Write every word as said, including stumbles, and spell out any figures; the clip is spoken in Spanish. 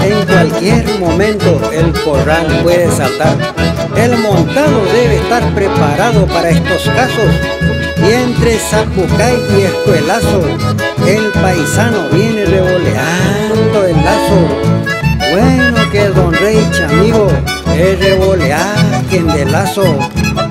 En cualquier momento el corral puede saltar. El montado debe estar preparado para estos casos. Y entre Sakucay y Escuelazo, el paisano viene revoleando el lazo. Bueno que Don Rey, chamigo, es revolear quien de lazo.